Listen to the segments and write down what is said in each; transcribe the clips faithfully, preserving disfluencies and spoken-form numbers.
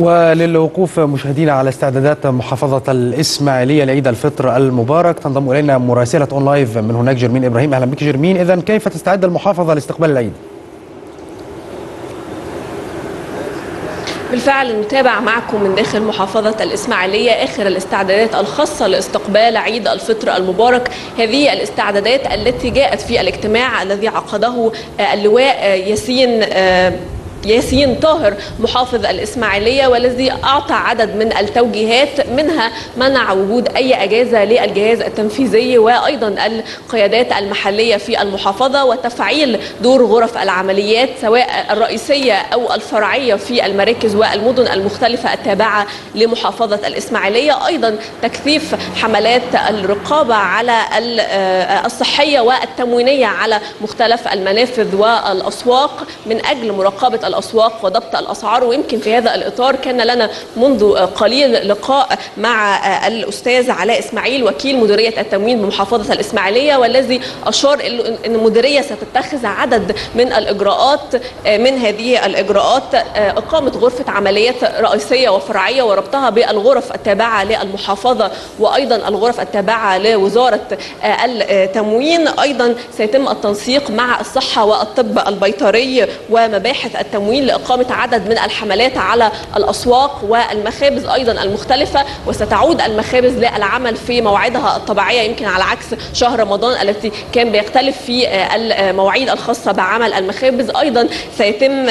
وللوقوف مشاهدينا على استعدادات محافظة الإسماعيلية لعيد الفطر المبارك، تنضم إلينا مراسلة أون لايف من هناك جرمين إبراهيم. أهلا بك جرمين. إذن كيف تستعد المحافظة لاستقبال العيد؟ بالفعل نتابع معكم من داخل محافظة الإسماعيلية آخر الاستعدادات الخاصة لاستقبال عيد الفطر المبارك. هذه الاستعدادات التي جاءت في الاجتماع الذي عقده اللواء ياسين ياسين طاهر محافظ الإسماعيلية، والذي أعطى عدد من التوجيهات، منها منع وجود أي أجازة للجهاز التنفيذي وأيضا القيادات المحلية في المحافظة، وتفعيل دور غرف العمليات سواء الرئيسية أو الفرعية في المراكز والمدن المختلفة التابعة لمحافظة الإسماعيلية، أيضا تكثيف حملات الرقابة على الصحية والتموينية على مختلف المنافذ والأسواق من أجل مراقبة الأسواق وضبط الأسعار. ويمكن في هذا الإطار كان لنا منذ قليل لقاء مع الأستاذ علاء إسماعيل وكيل مديرية التموين بمحافظة الإسماعيلية، والذي أشار أن المديرية ستتخذ عدد من الإجراءات. من هذه الإجراءات إقامة غرفة عمليات رئيسية وفرعية وربطها بالغرف التابعة للمحافظة وأيضا الغرف التابعة لوزارة التموين. أيضا سيتم التنسيق مع الصحة والطب البيطري ومباحث التموين لإقامة عدد من الحملات على الأسواق والمخابز أيضا المختلفة، وستعود المخابز للعمل في موعدها الطبيعية، يمكن على عكس شهر رمضان التي كان بيختلف في المواعيد الخاصة بعمل المخابز. أيضا سيتم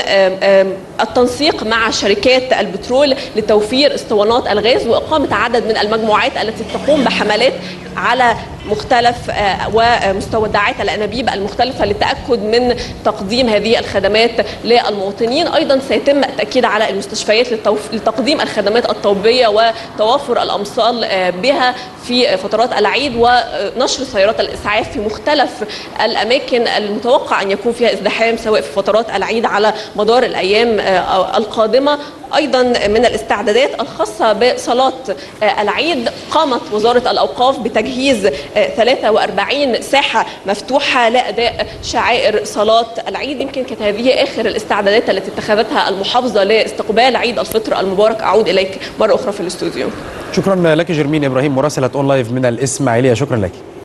التنسيق مع شركات البترول لتوفير اسطوانات الغاز وإقامة عدد من المجموعات التي تقوم بحملات على مختلف ومستودعات الأنابيب المختلفة للتأكد من تقديم هذه الخدمات للمواطنين. أيضا سيتم التأكيد على المستشفيات لتقديم الخدمات الطبية وتوافر الأمصال بها في فترات العيد، ونشر سيارات الإسعاف في مختلف الأماكن المتوقع أن يكون فيها ازدحام سواء في فترات العيد على مدار الأيام القادمة. أيضا من الاستعدادات الخاصة بصلاة العيد قامت وزارة الأوقاف بتجهيز ثلاث وأربعين ساحة مفتوحة لأداء شعائر صلاة العيد. يمكن كانت هذه آخر الاستعدادات التي اتخذتها المحافظة لاستقبال عيد الفطر المبارك. أعود إليك مرة أخرى في الاستوديو. شكرا لك جرمين إبراهيم مراسلة أون لايف من الإسماعيلية. شكرا لك.